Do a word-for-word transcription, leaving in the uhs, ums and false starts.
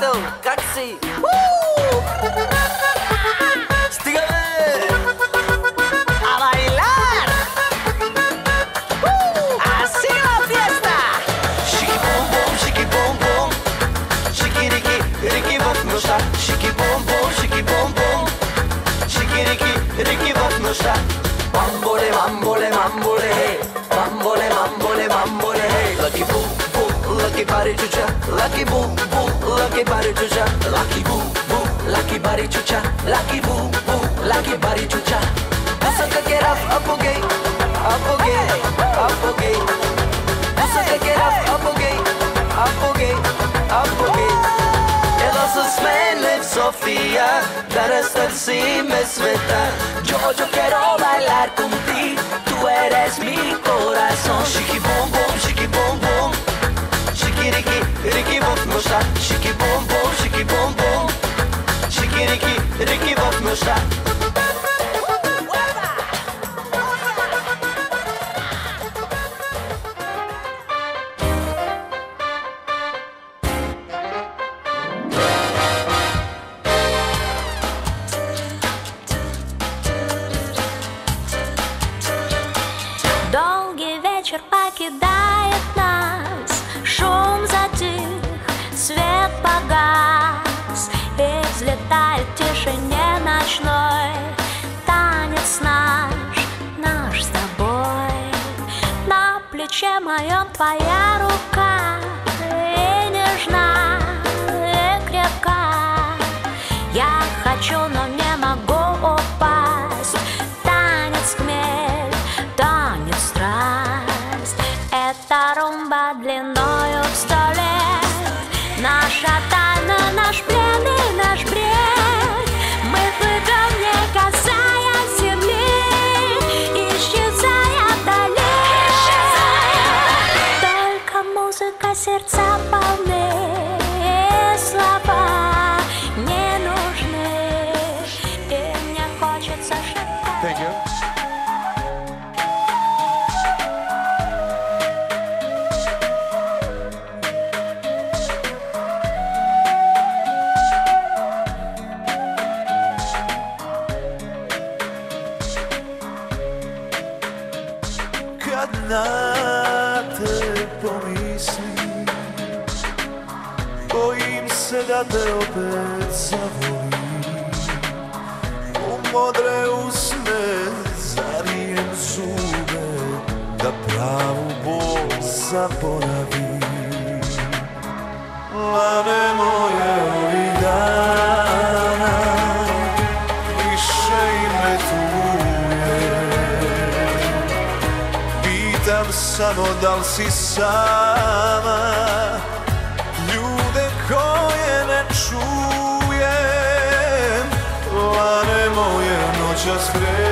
Battle, Gaxi. Bambole, bambole, bambole, hey. Bambole, bambole, bambole, hey. Lucky boo, boo, lucky body chucha. Lucky boo, boo, lucky body chucha. Lucky boo, boo, lucky body chucha. Lucky boo, boo, lucky body chucha. Asaka get up, up again, up again, up again. Asaka get up, up again, up again, up again. Elosus man lives Sofia, dar hasta el cime sveta. Yo, yo quiero bailar contigo, tú eres mi corazón. Shiki boom boom, shiki boom boom, shiki riki, riki boom no está. Shiki boom boom, shiki boom boom, shiki riki, riki boom no está. Долгий вечер покидает нас, шум затих, свет погас, и взлетает в тишине ночной танец наш, наш с тобой. На плече моем твоя рука, и нежна, и крепка. Я хочу, но не могу упасть. Танец хмель, танец страсть. Это румба длиною в сто лет. Наша тайна, наш плен и наш бред. Мы плывем, не касаясь земли, исчезая вдали. Только музыка сердца полны, и слова не нужны. И мне хочется шептать. Одна те помисли, bojim se da te opet zavolim. U modre usne zarijem zube, da pravu bol zaboravim. Lane moje ovih dana, više ime tuje. Pitam samo da li si sama, ljude koje ne čujem. Lane moje noćas vreme.